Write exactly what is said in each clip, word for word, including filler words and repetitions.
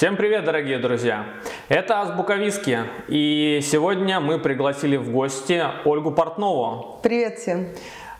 Всем привет, дорогие друзья! Это Азбука Виски, и сегодня мы пригласили в гости Ольгу Портнову. Привет всем!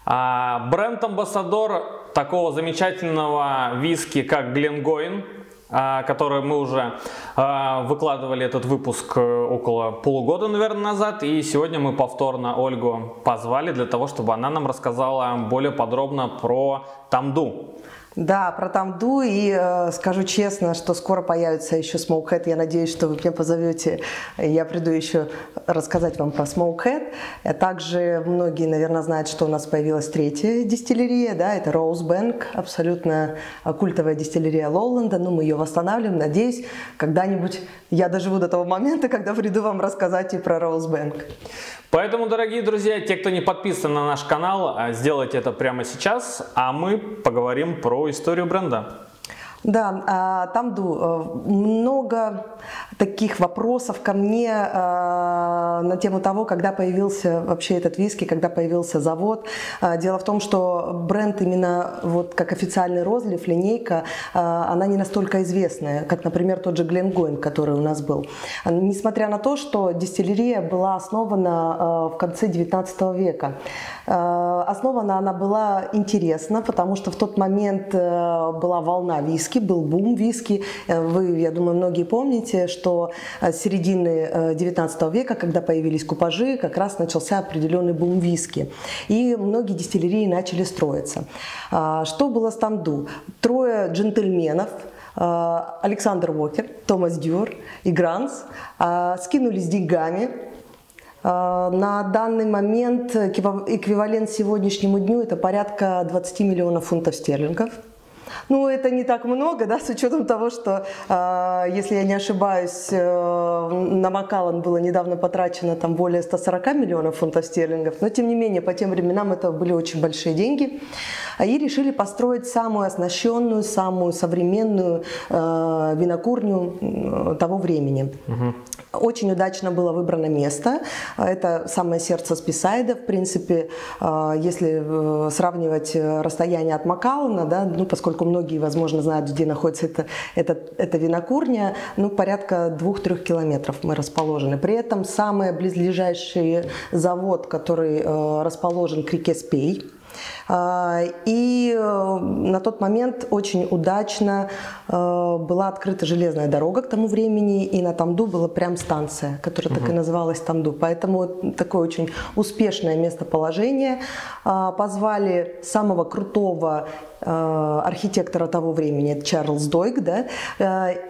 Бренд-амбассадор такого замечательного виски, как Гленгойн, который мы уже выкладывали этот выпуск около полугода, наверное, назад. И сегодня мы повторно Ольгу позвали для того, чтобы она нам рассказала более подробно про Тамду. Да, про Тамду, и э, скажу честно, что скоро появится еще Смоукхед. Я надеюсь, что вы меня позовете, я приду еще рассказать вам про Смоукхед. А также многие, наверное, знают, что у нас появилась третья дистиллерия, да, это Роузбанк, абсолютно культовая дистиллерия Лоуленда, но мы ее восстанавливаем. Надеюсь, когда-нибудь я доживу до того момента, когда приду вам рассказать и про Роузбанк. Поэтому, дорогие друзья, те, кто не подписан на наш канал, сделайте это прямо сейчас, а мы поговорим про историю бренда. Да, Тамду, много таких вопросов ко мне на тему того, когда появился вообще этот виски, когда появился завод. Дело в том, что бренд именно вот как официальный розлив, линейка, она не настолько известная, как, например, тот же Гленгойн, который у нас был. Несмотря на то, что дистиллерия была основана в конце девятнадцатого века. Основана она была интересна, потому что в тот момент была волна виски, был бум виски. Вы, я думаю, многие помните, что с середины девятнадцатого века, когда появились купажи, как раз начался определенный бум виски. И многие дистиллерии начали строиться. Что было с Тамду? Трое джентльменов, Александр Уокер, Томас Дюр и Гранс, скинулись деньгами. На данный момент эквивалент сегодняшнему дню – это порядка двадцати миллионов фунтов стерлингов. Ну, это не так много, да, с учетом того, что, э, если я не ошибаюсь, э, на Макаллан было недавно потрачено там более ста сорока миллионов фунтов стерлингов, но, тем не менее, по тем временам это были очень большие деньги. И решили построить самую оснащенную, самую современную э, винокурню того времени. Угу. Очень удачно было выбрано место. Это самое сердце Спейсайда. В принципе, если сравнивать расстояние от Макаллана, да, ну, поскольку многие, возможно, знают, где находится эта, эта, эта винокурня, ну, порядка двух-трёх километров мы расположены. При этом самый близлежащий завод, который расположен к реке Спей. И на тот момент очень удачно была открыта железная дорога к тому времени, и на Тамду была прям станция, которая угу. так и называлась Тамду. Поэтому такое очень успешное местоположение. Позвали самого крутого архитектора того времени, Чарльз Дойг, да?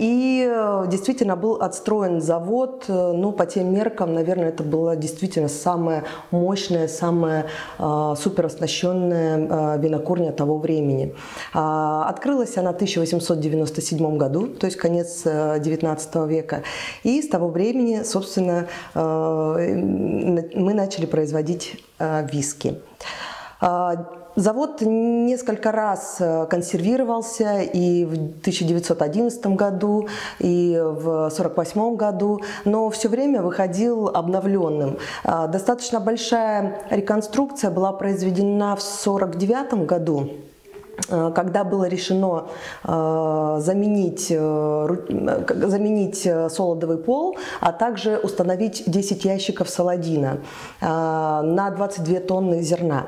И действительно был отстроен завод, ну, по тем меркам, наверное, это была действительно самая мощная, самая супероснащенная винокурня того времени. Открылась она в тысяча восемьсот девяносто седьмом году, то есть конец девятнадцатого века, и с того времени, собственно, мы начали производить виски. Завод несколько раз консервировался, и в тысяча девятьсот одиннадцатом году, и в тысяча девятьсот сорок восьмом году, но все время выходил обновленным. Достаточно большая реконструкция была произведена в тысяча девятьсот сорок девятом году. Когда было решено заменить, заменить солодовый пол, а также установить десять ящиков Саладина на двадцать две тонны зерна.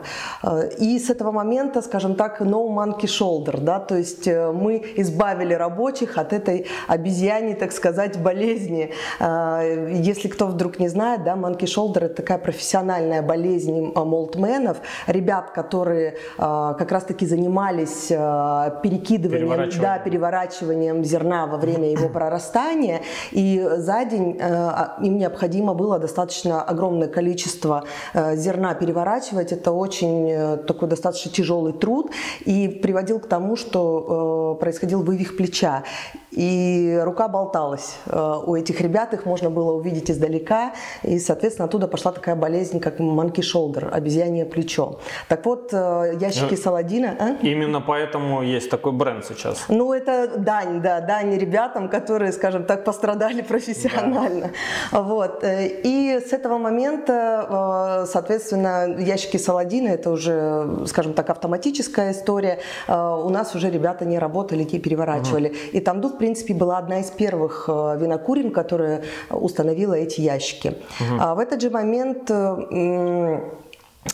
И с этого момента, скажем так, no monkey shoulder, да, то есть мы избавили рабочих от этой обезьяни, так сказать, болезни. Если кто вдруг не знает, да, monkey shoulder – это такая профессиональная болезнь молтменов, ребят, которые как раз-таки занимались перекидыванием, переворачиванием. Да, переворачиванием зерна во время его прорастания, и за день им необходимо было достаточно огромное количество зерна переворачивать. Это очень такой достаточно тяжелый труд, и приводил к тому, что происходил вывих плеча, и рука болталась у этих ребят, их можно было увидеть издалека, и, соответственно, оттуда пошла такая болезнь, как monkey shoulder, обезьянье плечо. Так вот, ящики Саладина... А? Именно поэтому есть такой бренд сейчас. Ну, это дань, да, дань ребятам, которые, скажем так, пострадали профессионально. Да. Вот. И с этого момента, соответственно, ящики Саладина, это уже, скажем так, автоматическая история, у нас уже ребята не работали, те переворачивали. Угу. И Тамду, принципе, была одна из первых винокурен, которая установила эти ящики. Угу. А в этот же момент...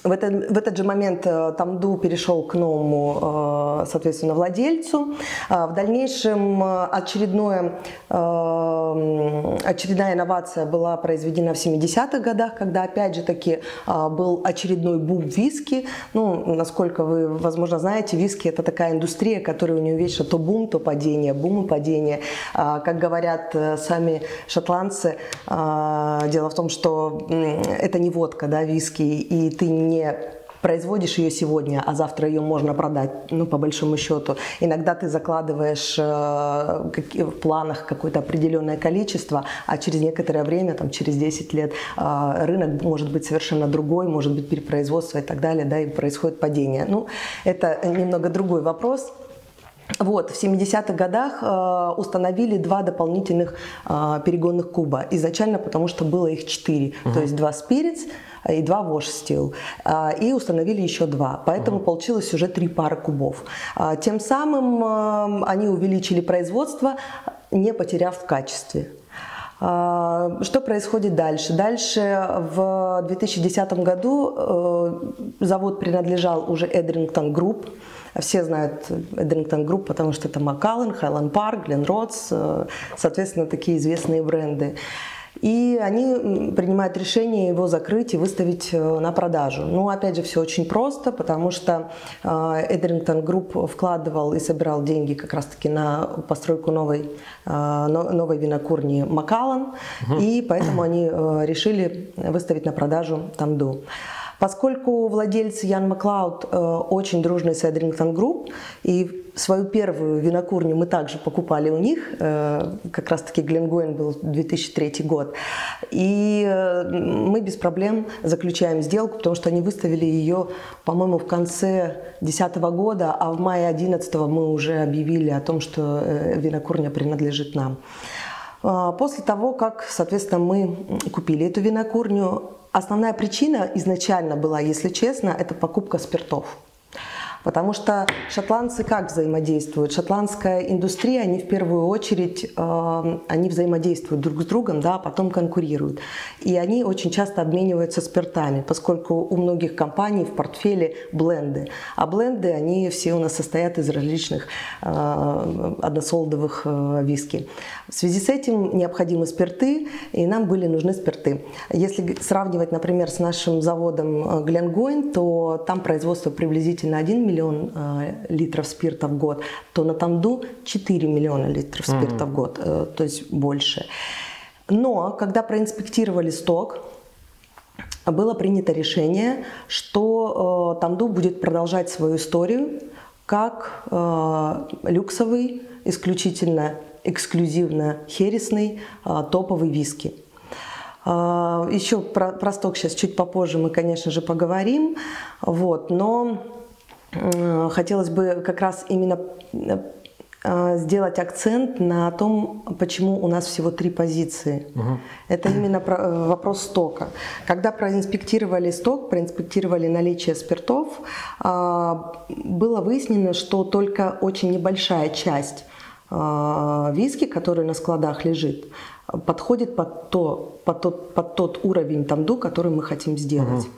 В этот, в этот же момент Тамду перешел к новому, соответственно, владельцу. В дальнейшем очередное, очередная инновация была произведена в семидесятых годах, когда, опять же таки, был очередной бум виски. Ну, насколько вы, возможно, знаете, виски – это такая индустрия, которая у нее вечно то бум, то падение, бум и падение. Как говорят сами шотландцы, дело в том, что это не водка, да, виски, и ты не производишь ее сегодня, а завтра ее можно продать, ну, по большому счету. Иногда ты закладываешь э, в планах какое-то определенное количество, а через некоторое время, там, через десять лет, э, рынок может быть совершенно другой, может быть перепроизводство и так далее, да, и происходит падение. Ну, это немного другой вопрос. Вот, в семидесятых годах э, установили два дополнительных э, перегонных куба. Изначально потому, что было их четыре, угу. То есть два спиритс и два вошстил. Э, и установили еще два. Поэтому угу. получилось уже три пары кубов. Э, тем самым э, они увеличили производство, не потеряв в качестве. Что происходит дальше? Дальше в две тысячи десятом году завод принадлежал уже Эдрингтон Групп. Все знают Эдрингтон Групп, потому что это Макаллан, Хайленд Парк, Глен Ротс, соответственно, такие известные бренды. И они принимают решение его закрыть и выставить на продажу. Ну, опять же, все очень просто, потому что Эдрингтон Групп вкладывал и собирал деньги как раз-таки на постройку новой, новой винокурни Макаллан. Угу. И поэтому они решили выставить на продажу Тамду. Поскольку владелец Ян Маклауд э, очень дружный с Эдрингтон Групп, и свою первую винокурню мы также покупали у них, э, как раз таки Гленгойн был две тысячи третий год, и э, мы без проблем заключаем сделку, потому что они выставили ее, по-моему, в конце две тысячи десятого года, а в мае две тысячи одиннадцатого мы уже объявили о том, что э, винокурня принадлежит нам. Э, после того, как, соответственно, мы купили эту винокурню, основная причина изначально была, если честно, это покупка спиртов. Потому что шотландцы как взаимодействуют? Шотландская индустрия, они в первую очередь, э, они взаимодействуют друг с другом, да, а потом конкурируют. И они очень часто обмениваются спиртами, поскольку у многих компаний в портфеле бленды. А бленды, они все у нас состоят из различных э, односолдовых э, виски. В связи с этим необходимы спирты, и нам были нужны спирты. Если сравнивать, например, с нашим заводом Гленгойн, то там производство приблизительно один миллион э, литров спирта в год, то на Тамду четыре миллиона литров спирта mm-hmm. в год, э, то есть больше. Но когда проинспектировали сток, было принято решение, что э, Тамду будет продолжать свою историю как э, люксовый, исключительно эксклюзивно хересный э, топовый виски. Э, еще про, про сток сейчас чуть попозже мы, конечно же, поговорим, вот, но хотелось бы как раз именно сделать акцент на том, почему у нас всего три позиции. Угу. Это именно вопрос стока. Когда проинспектировали сток, проинспектировали наличие спиртов, было выяснено, что только очень небольшая часть виски, который на складах лежит, подходит под, то, под, тот, под тот уровень тамду, который мы хотим сделать. Угу.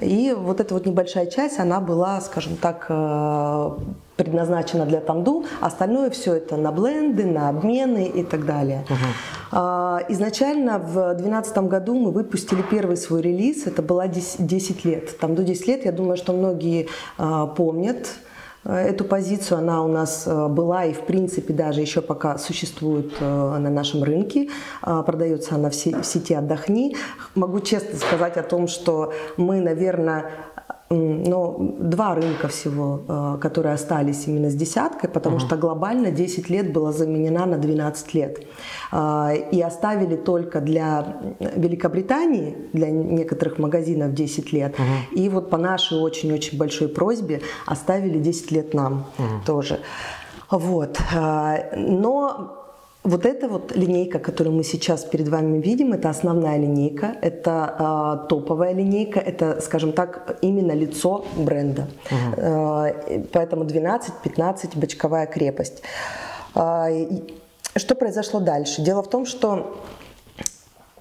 И вот эта вот небольшая часть, она была, скажем так, предназначена для тамду. Остальное все это на бленды, на обмены и так далее. Uh-huh. Изначально в две тысячи двенадцатом году мы выпустили первый свой релиз. Это было десять лет. Тамду десять лет, я думаю, что многие помнят эту позицию. Она у нас была и, в принципе, даже еще пока существует на нашем рынке. Продается она в сети «Отдохни». Могу честно сказать о том, что мы, наверное, ну, два рынка всего, которые остались именно с десяткой, потому [S2] Uh-huh. [S1] Что глобально десять лет было заменено на двенадцать лет. И оставили только для Великобритании, для некоторых магазинов десять лет. [S2] Uh-huh. [S1] И вот по нашей очень-очень большой просьбе оставили десять лет нам [S2] Uh-huh. [S1] Тоже. Вот. Но... Вот эта вот линейка, которую мы сейчас перед вами видим, это основная линейка, это э, топовая линейка, это, скажем так, именно лицо бренда. Угу. Э, поэтому двенадцать-пятнадцать бочковая крепость. Э, Что произошло дальше? Дело в том, что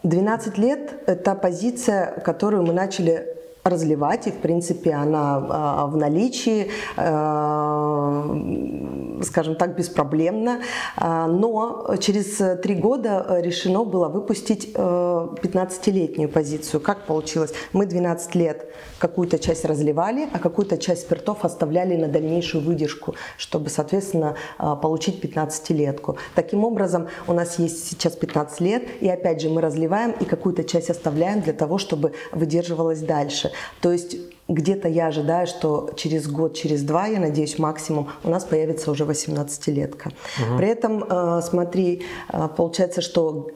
двенадцать лет – это позиция, которую мы начали разливать, и, в принципе, она э, в наличии, э, скажем так, беспроблемно. Но через три года решено было выпустить э, пятнадцатилетнюю позицию. Как получилось? Мы двенадцать лет какую-то часть разливали, а какую-то часть спиртов оставляли на дальнейшую выдержку, чтобы, соответственно, получить пятнадцатилетку. Таким образом, у нас есть сейчас пятнадцать лет, и опять же мы разливаем и какую-то часть оставляем для того, чтобы выдерживалась дальше. То есть где-то я ожидаю, что через год, через два, я надеюсь, максимум, у нас появится уже восемнадцатилетка. Угу. При этом, смотри, получается, что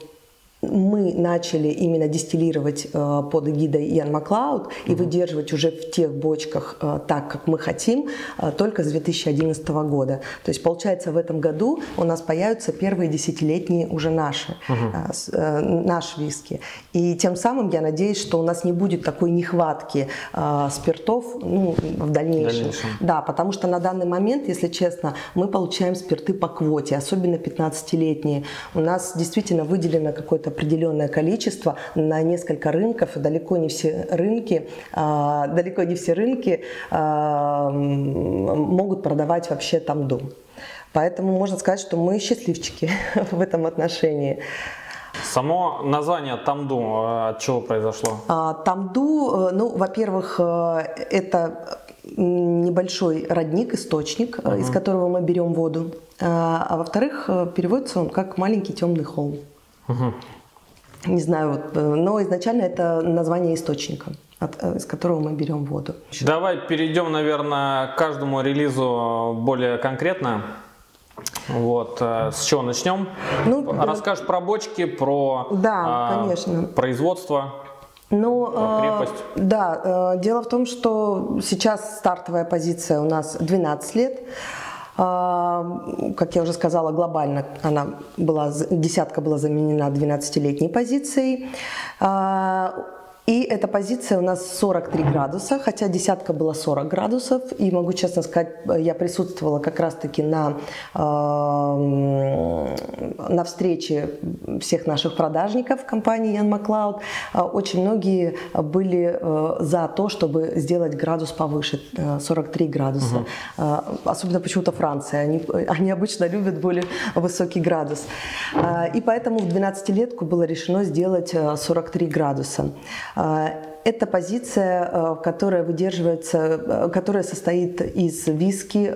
мы начали именно дистиллировать э, под эгидой Ян Маклауд и mm-hmm. выдерживать уже в тех бочках э, так, как мы хотим, э, только с две тысячи одиннадцатого года. То есть, получается, в этом году у нас появятся первые десятилетние уже наши, mm-hmm. э, с, э, наши виски. И тем самым я надеюсь, что у нас не будет такой нехватки э, спиртов ну, в дальнейшем. дальнейшем. Да, потому что на данный момент, если честно, мы получаем спирты по квоте, особенно пятнадцатилетние. У нас действительно выделено какое-то определенное количество на несколько рынков, и далеко не все рынки, э, далеко не все рынки э, могут продавать вообще тамду. Поэтому можно сказать, что мы счастливчики в этом отношении. Само название тамду, от чего произошло? А, тамду, ну, во-первых, это небольшой родник, источник, uh-huh. из которого мы берем воду, а, а во-вторых, переводится он как маленький темный холм. Uh-huh. Не знаю, но изначально это название источника, от, из которого мы берем воду. Давай перейдем, наверное, к каждому релизу более конкретно. Вот, с чего начнем? Ну, расскажешь да. про бочки, про да, а, производство. Ну, э, да, э, дело в том, что сейчас стартовая позиция у нас двенадцать лет. Как я уже сказала, глобально она была, десятка была заменена двенадцатилетней позицией. И эта позиция у нас сорок три градуса, хотя десятка была сорок градусов. И могу честно сказать, я присутствовала как раз-таки на, э, на встрече всех наших продажников компании Ян Маклауд. Очень многие были за то, чтобы сделать градус повыше, сорок три градуса. Угу. Особенно почему-то Франция. Они, они обычно любят более высокий градус. И поэтому в двенадцатилетку было решено сделать сорок три градуса. Это позиция, которая выдерживается, которая состоит из виски.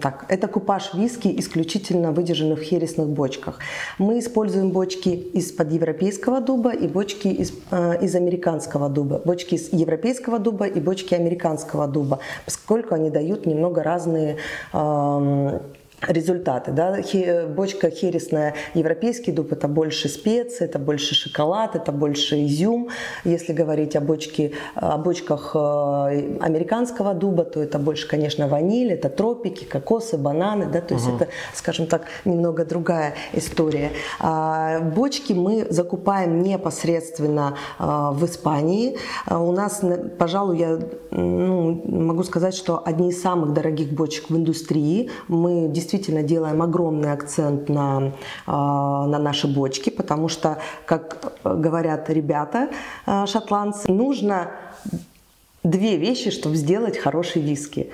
Так, это купаж виски, исключительно выдержанных в хересных бочках. Мы используем бочки из-под европейского дуба и бочки из, э, из американского дуба. Бочки из европейского дуба и бочки американского дуба, поскольку они дают немного разные э, результаты, да? Хе, бочка хересная, европейский дуб, это больше специй, это больше шоколад, это больше изюм. Если говорить о, бочке, о бочках американского дуба, то это больше, конечно, ваниль, это тропики, кокосы, бананы, да? То [S2] Угу. [S1] Есть это, скажем так, немного другая история. Бочки мы закупаем непосредственно в Испании. У нас, пожалуй, я ну, могу сказать, что одни из самых дорогих бочек в индустрии. Мы действительно Действительно делаем огромный акцент на, на наши бочки, потому что, как говорят ребята шотландцы, нужно две вещи, чтобы сделать хорошие виски.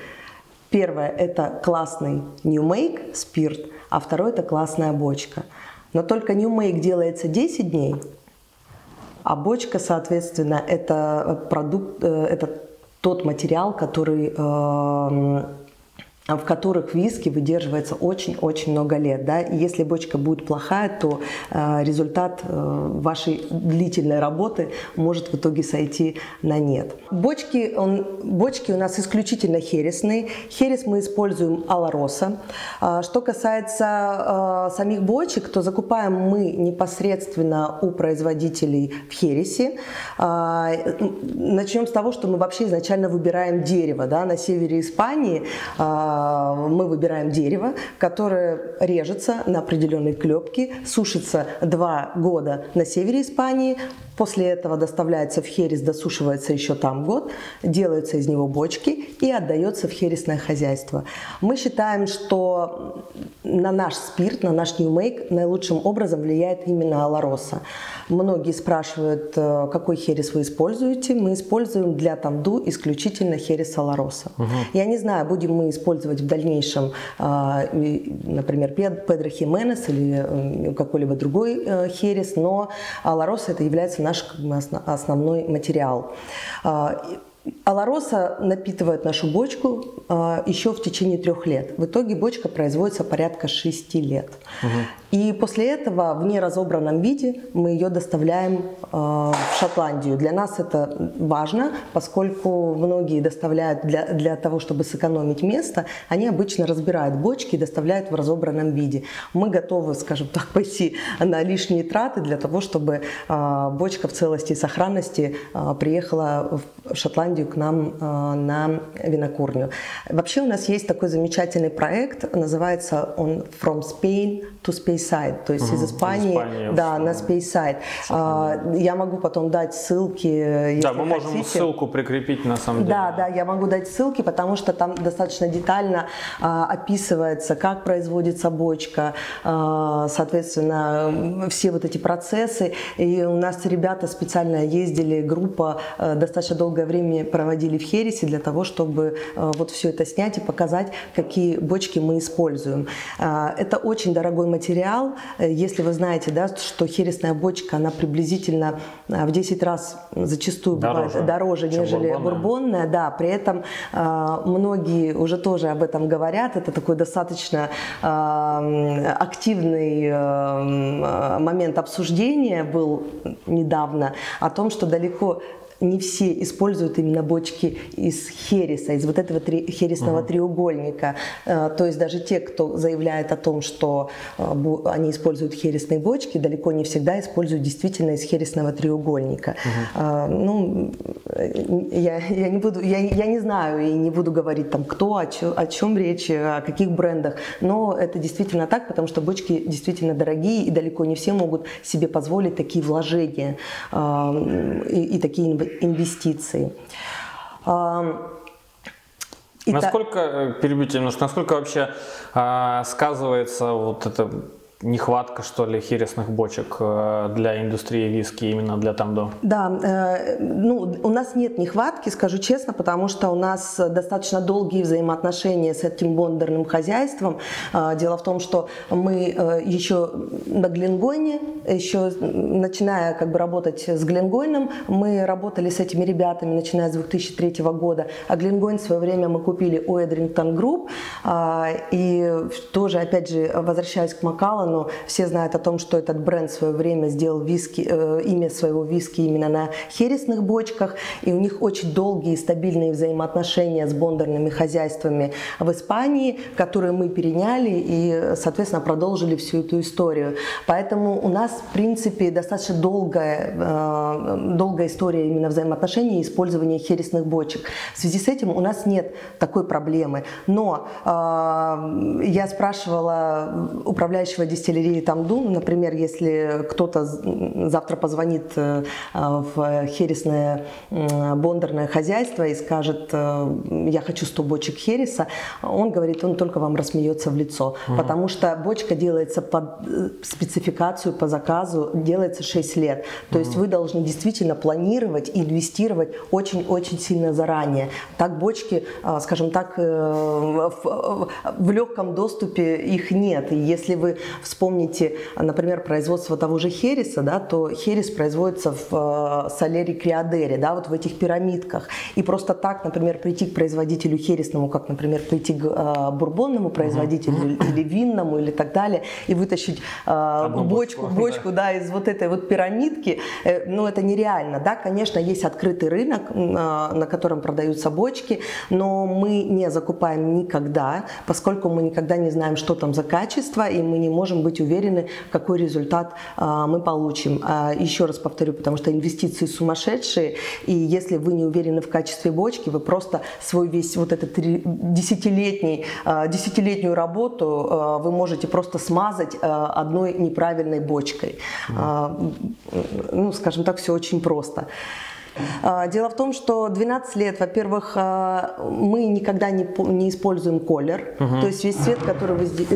Первое – это классный new make спирт, а второе – это классная бочка. Но только new make делается десять дней, а бочка, соответственно, это продукт, это тот материал, который в которых виски выдерживается очень-очень много лет. Да? И если бочка будет плохая, то э, результат э, вашей длительной работы может в итоге сойти на нет. Бочки, он, бочки у нас исключительно хересные. Херес мы используем Олоросо. Э, что касается э, самих бочек, то закупаем мы непосредственно у производителей в хересе. Э, начнем с того, что мы вообще изначально выбираем дерево. Да? На севере Испании э, мы выбираем дерево, которое режется на определенные клепки, сушится два года на севере Испании, после этого доставляется в Херес, досушивается еще там год, делаются из него бочки и отдается в хересное хозяйство. Мы считаем, что на наш спирт, на наш ньюмейк наилучшим образом влияет именно Олоросо. Многие спрашивают, какой херес вы используете. Мы используем для тамду исключительно херес Олоросо. Угу. Я не знаю, будем мы использовать в дальнейшем, например, Педро Хименес или какой-либо другой херес, но Олоросо это является наш основной материал. Олоросо напитывает нашу бочку э, еще в течение трех лет. В итоге бочка производится порядка шести лет. Угу. И после этого в неразобранном виде мы ее доставляем э, в Шотландию. Для нас это важно, поскольку многие доставляют для, для того, чтобы сэкономить место, они обычно разбирают бочки и доставляют в разобранном виде. Мы готовы, скажем так, пойти на лишние траты для того, чтобы э, бочка в целости и сохранности э, приехала в Шотландию к нам э, на винокурню. Вообще у нас есть такой замечательный проект, называется он From Spain to Spейсайд, то есть угу, из Испании, Испания, да, в... на Спейсайд. Э, я могу потом дать ссылки. Да, мы можем хотите. ссылку прикрепить на самом деле. Да, да, я могу дать ссылки, потому что там достаточно детально э, описывается, как производится бочка, э, соответственно, все вот эти процессы. И у нас ребята специально ездили, группа э, достаточно долгое время проводили в Хересе для того, чтобы э, вот все это снять и показать, какие бочки мы используем. Э, это очень дорогой материал. Э, если вы знаете, да, что хересная бочка, она приблизительно э, в десять раз зачастую дороже, бывает дороже, нежели бурбонная. бурбонная. Да, при этом э, многие уже тоже об этом говорят. Это такой достаточно э, активный э, момент обсуждения был недавно о том, что далеко не все используют именно бочки из хереса, из вот этого три, хересного [S2] Uh-huh. [S1] Треугольника. То есть даже те, кто заявляет о том, что они используют хересные бочки, далеко не всегда используют действительно из хересного треугольника. [S2] Uh-huh. [S1] Ну, я, я, не буду, я, я не знаю и не буду говорить там, кто, о, чё, о чем речь, о каких брендах, но это действительно так, потому что бочки действительно дорогие и далеко не все могут себе позволить такие вложения и, и такие инвестиции. инвестиции. И насколько, та... перебью тебя немножко, насколько вообще э, сказывается вот эта нехватка, что ли, хересных бочек для индустрии виски, именно для тамду? Да, э, ну, у нас нет нехватки, скажу честно, потому что у нас достаточно долгие взаимоотношения с этим бондарным хозяйством. Э, дело в том, что мы э, еще на Гленгойне, еще начиная как бы работать с Гленгойном, мы работали с этими ребятами, начиная с две тысячи третьего года. А Гленгойн в свое время мы купили у Эдрингтон Групп. Э, и тоже, опять же, возвращаясь к Макаллану, но все знают о том, что этот бренд в свое время сделал виски, э, имя своего виски именно на хересных бочках, и у них очень долгие стабильные взаимоотношения с бондарными хозяйствами в Испании, которые мы переняли и, соответственно, продолжили всю эту историю. Поэтому у нас, в принципе, достаточно долгая, э, долгая история именно взаимоотношений и использования хересных бочек. В связи с этим у нас нет такой проблемы. Но э, я спрашивала управляющего директора дистиллерии тамду, например, если кто-то завтра позвонит в хересное бондарное хозяйство и скажет, я хочу сто бочек хереса, он говорит, он только вам рассмеется в лицо, угу. потому что бочка делается под спецификацию, по заказу, делается шесть лет. То угу. есть вы должны действительно планировать, инвестировать очень-очень сильно заранее. Так бочки, скажем так, в, в легком доступе их нет. И если вы вспомните, например, производство того же хереса, да, то херес производится в Солере-Криадере, да, вот в этих пирамидках. И просто так, например, прийти к производителю хересному, как, например, прийти к э, бурбонному производителю mm-hmm. или винному, или так далее, и вытащить э, бочку, бочку да. Да, из вот этой вот пирамидки, э, ну, это нереально, да. Конечно, есть открытый рынок, э, на котором продаются бочки, но мы не закупаем никогда, поскольку мы никогда не знаем, что там за качество, и мы не можем можем быть уверены, какой результат мы получим. Еще раз повторю, потому что инвестиции сумасшедшие, и если вы не уверены в качестве бочки, вы просто свой весь вот этот десятилетний, десятилетнюю работу вы можете просто смазать одной неправильной бочкой. Mm-hmm. Ну, скажем так, все очень просто. Дело в том, что двенадцать лет, во-первых, мы никогда не, не используем колер, угу. то есть весь цвет который, вы здесь,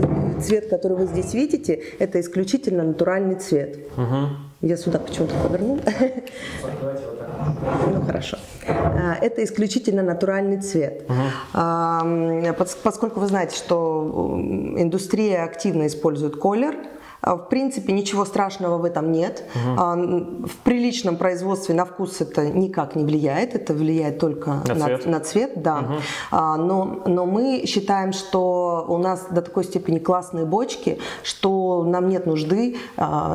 цвет, который вы здесь видите, это исключительно натуральный цвет. Угу. Я сюда почему-то поверну. Ну хорошо. Это исключительно натуральный цвет. Угу. Поскольку вы знаете, что индустрия активно использует колер, в принципе, ничего страшного в этом нет. Угу. В приличном производстве на вкус это никак не влияет. Это влияет только на, на цвет. На цвет, да. Угу. но, но мы считаем, что у нас до такой степени классные бочки, что нам нет нужды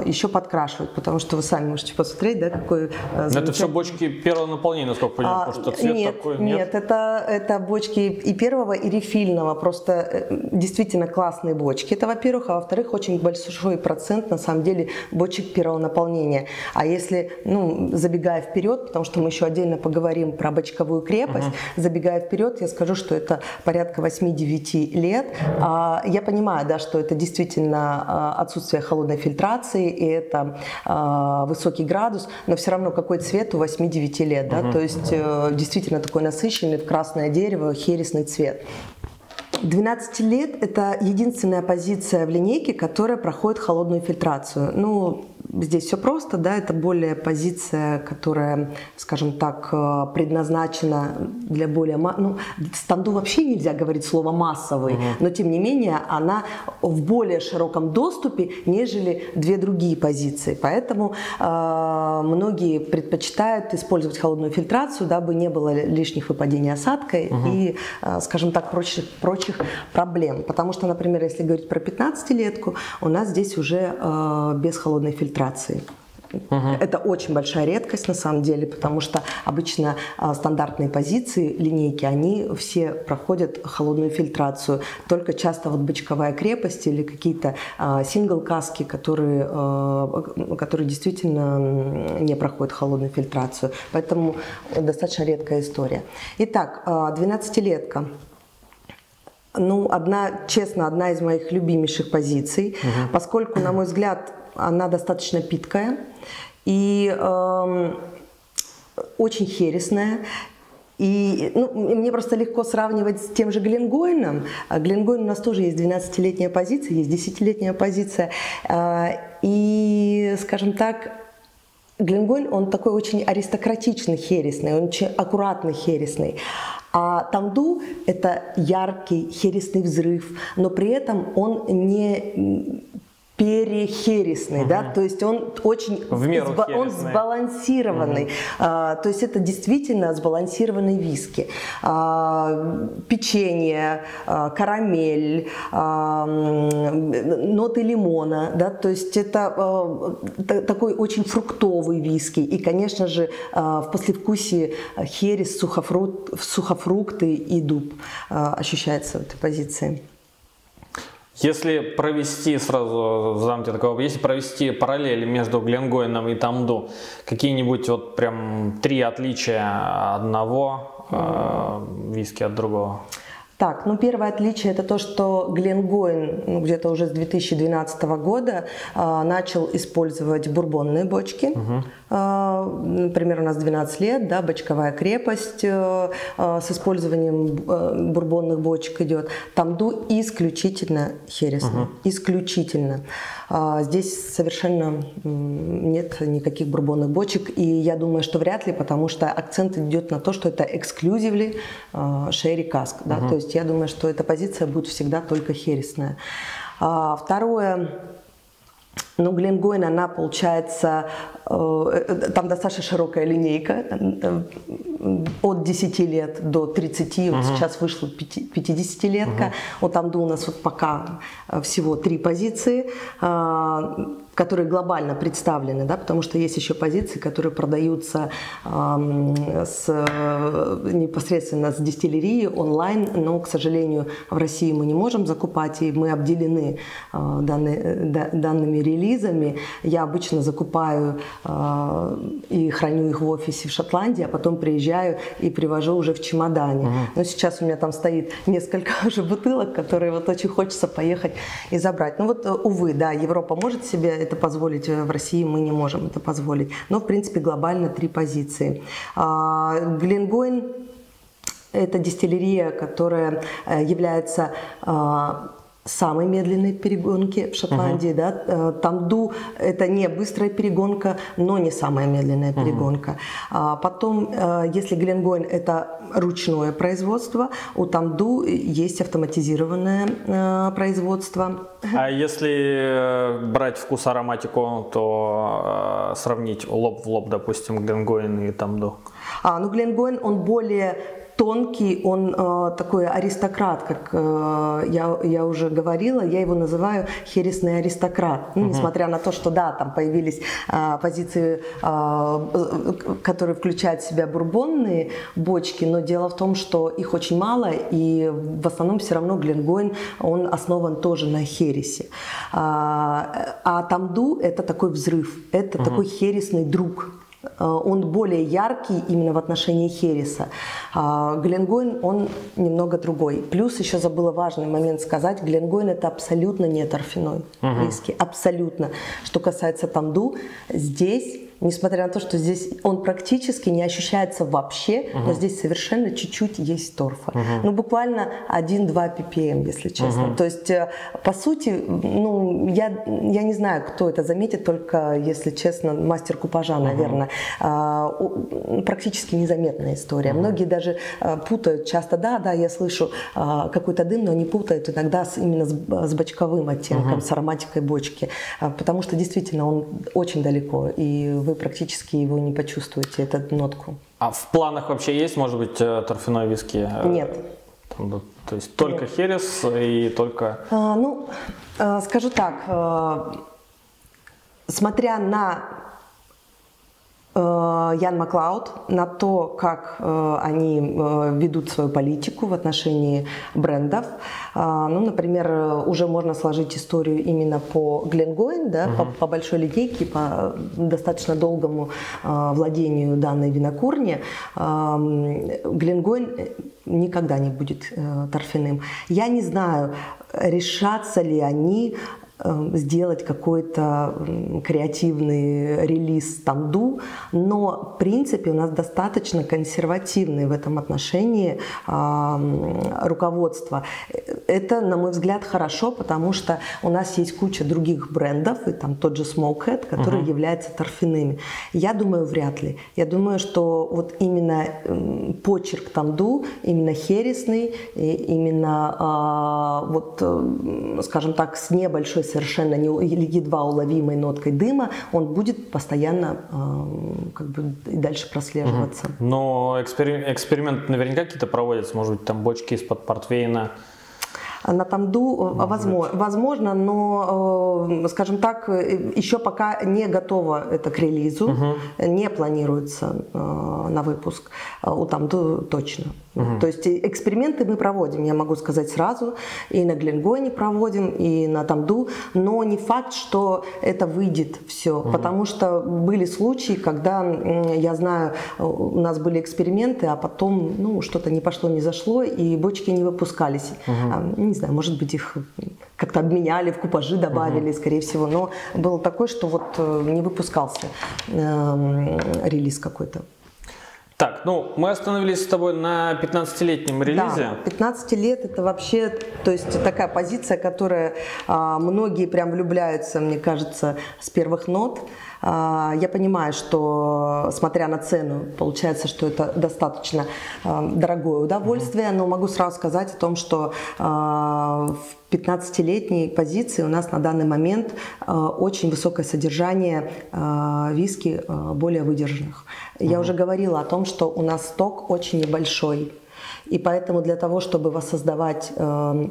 еще подкрашивать. Потому что вы сами можете посмотреть, да, какой замечательный... Это все бочки первого наполнения, насколько я понимаю, а, потому что цвет нет, такой нет. Нет, это, это бочки и первого, и рефильного. Просто действительно классные бочки. Это, во-первых. А во-вторых, очень большой процент на самом деле бочек первого наполнения. А если, ну, забегая вперед, потому что мы еще отдельно поговорим про бочковую крепость, uh-huh. забегая вперед, я скажу, что это порядка восьми-девяти лет. А, я понимаю, да, что это действительно отсутствие холодной фильтрации, и это а, высокий градус, но все равно какой цвет у восьми-девяти лет, да, uh-huh. то есть uh-huh. действительно такой насыщенный в красное дерево хересный цвет. двенадцать лет – это единственная позиция в линейке, которая проходит холодную фильтрацию. Ну, здесь все просто, да, это более позиция, которая, скажем так, предназначена для более... Ну, в Тамду вообще нельзя говорить слово «массовый», угу. но, тем не менее, она в более широком доступе, нежели две другие позиции. Поэтому э, многие предпочитают использовать холодную фильтрацию, дабы не было лишних выпадений осадка угу. и, э, скажем так, прочих, прочих проблем. Потому что, например, если говорить про пятнадцатилетку, у нас здесь уже э, без холодной фильтрации. Фильтрации. Uh-huh. Это очень большая редкость на самом деле, потому что обычно а, стандартные позиции линейки, они все проходят холодную фильтрацию. Только часто вот бочковая крепость или какие-то а, сингл-каски, которые, а, которые действительно не проходят холодную фильтрацию. Поэтому достаточно редкая история. Итак, двенадцатилетка. Ну, одна, честно, одна из моих любимейших позиций, uh-huh. поскольку, на мой взгляд, она достаточно питкая и э, очень хересная. И ну, мне просто легко сравнивать с тем же Гленгойном. Гленгойн у нас тоже есть двенадцатилетняя позиция, есть десятилетняя позиция. Э, и, скажем так, Гленгойн, он такой очень аристократичный хересный, он очень аккуратный хересный. А Тамду – это яркий хересный взрыв, но при этом он не... перехересный, угу. да, то есть он очень в меру сба- он сбалансированный, угу. а, то есть это действительно сбалансированные виски, а, печенье, а, карамель, а, ноты лимона, да, то есть это а, т- такой очень фруктовый виски и, конечно же, а, в послевкусии херес, сухофрукт, сухофрукты и дуб а, ощущается в этой позиции. Если провести, сразу задам тебе такой вопрос, если провести параллели между Гленгойном и Тамду, какие-нибудь вот прям три отличия одного э, виски от другого? Так, ну первое отличие это то, что Гленгойн ну, где-то уже с две тысячи двенадцатого года э, начал использовать бурбонные бочки. Угу. Э, например, у нас двенадцать лет, да, бочковая крепость э, э, с использованием э, бурбонных бочек идет. Тамду исключительно хересно, угу. исключительно. Э, здесь совершенно нет никаких бурбонных бочек, и я думаю, что вряд ли, потому что акцент идет на то, что это эксклюзивли э, шерри каск, да, угу. то есть я думаю, что эта позиция будет всегда только хересная. А, второе, ну, Гленгойн, она получается, э, там достаточно широкая линейка, э, от десяти лет до тридцати, uh-huh. вот сейчас вышла пятидесятилетка, uh-huh. вот там у нас вот пока всего три позиции, э, которые глобально представлены, да, потому что есть еще позиции, которые продаются э, с, непосредственно с дистиллерии онлайн, но, к сожалению, в России мы не можем закупать, и мы обделены э, данные, да, данными релизами. Я обычно закупаю э, и храню их в офисе в Шотландии, а потом приезжаю и привожу уже в чемодане. Угу. Но сейчас у меня там стоит несколько уже бутылок, которые вот очень хочется поехать и забрать. Ну вот, увы, да, Европа может себе это позволить, в России мы не можем это позволить. Но, в принципе, глобально три позиции. Гленгойн – это дистиллерия, которая является самой медленной перегонки в Шотландии. Uh-huh. Да? Тамду – это не быстрая перегонка, но не самая медленная uh-huh. перегонка. Потом, если Гленгойн – это ручное производство, у Тамду есть автоматизированное производство. А если брать вкус, ароматику, то сравнить лоб в лоб, допустим, Гленгойн и Тамду? А, ну, Гленгойн, он более тонкий, он э, такой аристократ, как э, я, я уже говорила, я его называю хересный аристократ. Ну, угу. Несмотря на то, что да, там появились э, позиции, э, которые включают в себя бурбонные бочки, но дело в том, что их очень мало, и в основном все равно Гленгойн, он основан тоже на хересе. А, а Тамду – это такой взрыв, это угу. такой хересный друг. Он более яркий именно в отношении хереса. Гленгойн, он немного другой. Плюс еще забыла важный момент сказать. Гленгойн – это абсолютно не торфяной виски. Угу. Абсолютно. Что касается Тамду, здесь, несмотря на то, что здесь он практически не ощущается вообще, угу. но здесь совершенно чуть-чуть есть торфа. Угу. Ну, буквально один-два пи пи эм, если честно. Угу. То есть, по сути, ну, я, я не знаю, кто это заметит, только, если честно, мастер купажа, наверное. Угу. Практически незаметная история. Угу. Многие даже путают часто, да, да, я слышу какой-то дым, но они путают иногда с, именно с, с бочковым оттенком, угу. с ароматикой бочки. Потому что, действительно, он очень далеко, и вы практически его не почувствуете, эту нотку. А в планах вообще есть, может быть, торфяной виски? Нет. Там, то есть только Нет. херес и только... А, ну, скажу так, смотря на Ян Маклауд, на то, как они ведут свою политику в отношении брендов. Ну, например, уже можно сложить историю именно по Гленгойн, да, угу. по, по большой линейке, по достаточно долгому владению данной винокурни. Гленгойн никогда не будет торфяным. Я не знаю, решатся ли они сделать какой-то креативный релиз Тамду, но в принципе у нас достаточно консервативные в этом отношении э, руководство. Это, на мой взгляд, хорошо, потому что у нас есть куча других брендов, и там тот же Смоукхед, который uh-huh. является торфяными. Я думаю, вряд ли. Я думаю, что вот именно э, почерк Тамду, именно хересный, и именно, э, вот, э, скажем так, с небольшой совершенно не, или едва уловимой ноткой дыма, он будет постоянно э, как бы и дальше прослеживаться. Угу. Но эксперим, эксперименты наверняка какие-то проводятся, может быть, там бочки из-под портвейна. На Тамду, возможно, возможно, но, скажем так, еще пока не готово это к релизу, угу. не планируется на выпуск. У Тамду точно. Угу. То есть эксперименты мы проводим, я могу сказать сразу, и на Гленгойне проводим, и на Тамду, но не факт, что это выйдет все, угу. потому что были случаи, когда, я знаю, у нас были эксперименты, а потом, ну, что-то не пошло, не зашло, и бочки не выпускались. Угу. Не знаю, может быть, их как-то обменяли, в купажи добавили, угу. скорее всего, но было такое, что вот не выпускался э, релиз какой-то. Так, ну, мы остановились с тобой на пятнадцатилетнем релизе. Да, пятнадцать лет это вообще, то есть такая позиция, которая а, многие прям влюбляются, мне кажется, с первых нот. А, я понимаю, что, смотря на цену, получается, что это достаточно а, дорогое удовольствие, но могу сразу сказать о том, что а, в пятнадцатилетней позиции у нас на данный момент э, очень высокое содержание э, виски э, более выдержанных. Mm-hmm. Я уже говорила о том, что у нас сток очень небольшой. И поэтому для того, чтобы воссоздавать э,